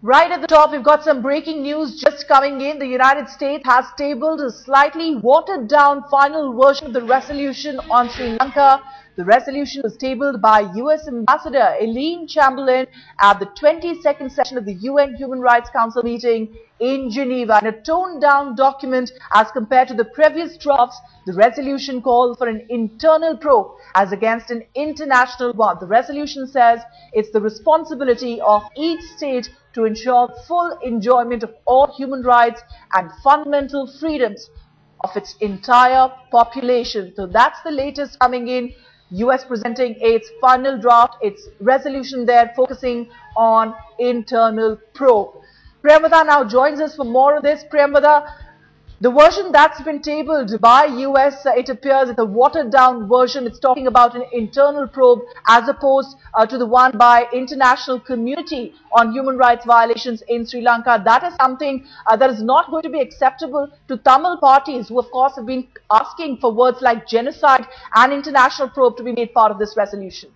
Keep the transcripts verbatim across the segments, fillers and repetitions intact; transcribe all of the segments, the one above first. Right at the top, we've got some breaking news just coming in. The United States has tabled a slightly watered-down final version of the resolution on Sri Lanka. The resolution was tabled by U S Ambassador Eileen Chamberlain at the twenty-second session of the U N Human Rights Council meeting in Geneva. In a toned-down document as compared to the previous drafts, the resolution called for an internal probe as against an international one. The resolution says it's the responsibility of each state to ensure full enjoyment of all human rights and fundamental freedoms of its entire population. So that's the latest coming in. U S presenting its final draft, its resolution there, focusing on internal probe. Priyamvada now joins us for more of this. Priyamvada, the version that's been tabled by U S, uh, it appears it's a watered-down version. It's talking about an internal probe as opposed uh, to the one by international community on human rights violations in Sri Lanka. That is something uh, that is not going to be acceptable to Tamil parties who, of course, have been asking for words like genocide and international probe to be made part of this resolution.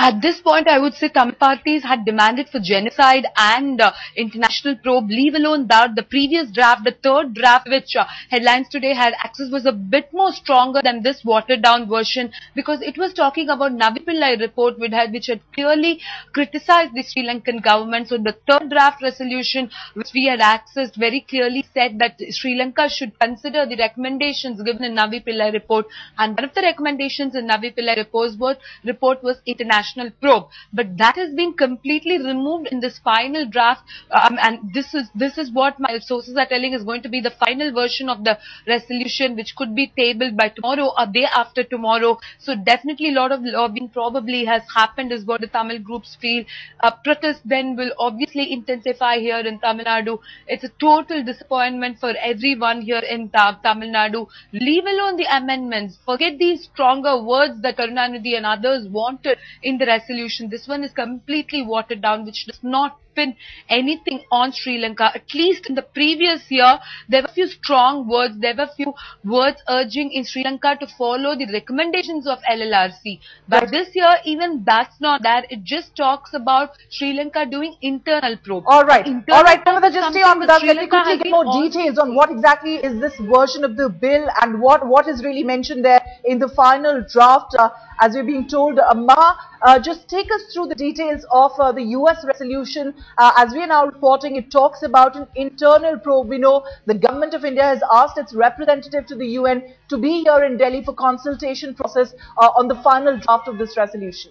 At this point, I would say Tamil parties had demanded for genocide and uh, international probe. Leave alone that the previous draft, the third draft, which uh, Headlines Today had access, was a bit more stronger than this watered-down version, because it was talking about Navi Pillay report, which had, which had clearly criticized the Sri Lankan government. So the third draft resolution, which we had accessed, very clearly said that Sri Lanka should consider the recommendations given in Navi Pillay report. And one of the recommendations in Navi Pillay report, report was international probe, but that has been completely removed in this final draft, um, and this is this is what my sources are telling is going to be the final version of the resolution, which could be tabled by tomorrow or day after tomorrow. So definitely a lot of lobbying probably has happened, is what the Tamil groups feel. Uh, protest then will obviously intensify here in Tamil Nadu. It's a total disappointment for everyone here in Ta Tamil Nadu. Leave alone the amendments. Forget these stronger words that Karunanidhi and others wanted in the resolution. This one is completely watered down, which does not pin anything on Sri Lanka. At least in the previous year, there were few strong words, there were few words urging in Sri Lanka to follow the recommendations of L L R C. But this year, even that's not there. It just talks about Sri Lanka doing internal probe. All right, internal all right, Priyamvada, just stay on with us. Let me quickly get more details on what exactly is this version of the bill and what what is really mentioned there in the final draft. Uh, as we're being told, uh, Ma, uh, just take us through the details of uh, the U S resolution. Uh, as we are now reporting, it talks about an internal probe. We know the government of India has asked its representative to the U N to be here in Delhi for consultation process uh, on the final draft of this resolution.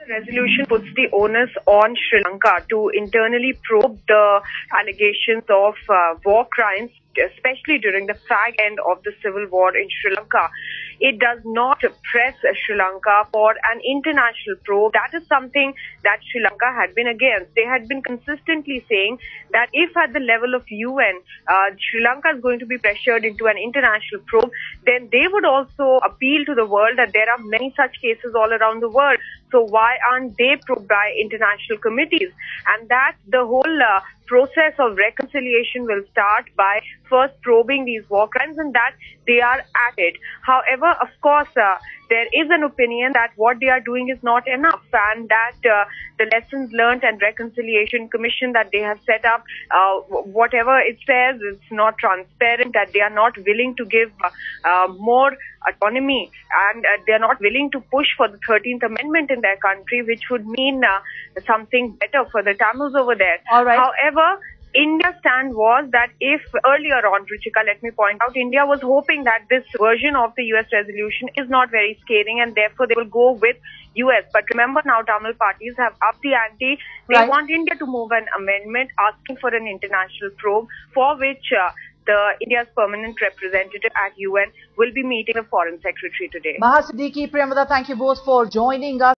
The resolution puts the onus on Sri Lanka to internally probe the allegations of uh, war crimes, especially during the fag end of the civil war in Sri Lanka. It does not press Sri Lanka for an international probe. That is something that Sri Lanka had been against. They had been consistently saying that if at the level of U N, uh, Sri Lanka is going to be pressured into an international probe, then they would also appeal to the world that there are many such cases all around the world. So why aren't they probed by international committees? And that's the whole uh, process of reconciliation will start by first probing these war crimes, and that they are at it. However, of course, uh, there is an opinion that what they are doing is not enough, and that uh, the Lessons Learned and Reconciliation Commission that they have set up, uh, whatever it says, it's not transparent, that they are not willing to give uh, uh, more autonomy, and uh, they are not willing to push for the thirteenth Amendment in their country, which would mean uh, something better for the Tamils over there. All right. However, India's stand was that if earlier on, Ruchika, let me point out, India was hoping that this version of the U S resolution is not very scathing and therefore they will go with U S. But remember now, Tamil parties have upped the ante. They right. want India to move an amendment asking for an international probe, for which uh, the India's permanent representative at U N will be meeting the Foreign Secretary today. Mahasiddiqui, Priyamvada, thank you both for joining us.